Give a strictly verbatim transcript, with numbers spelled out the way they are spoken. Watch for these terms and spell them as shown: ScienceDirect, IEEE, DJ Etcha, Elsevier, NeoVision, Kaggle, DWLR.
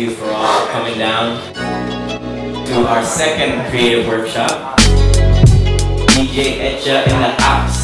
you for all coming down to our second creative workshop. D J Etcha in the house.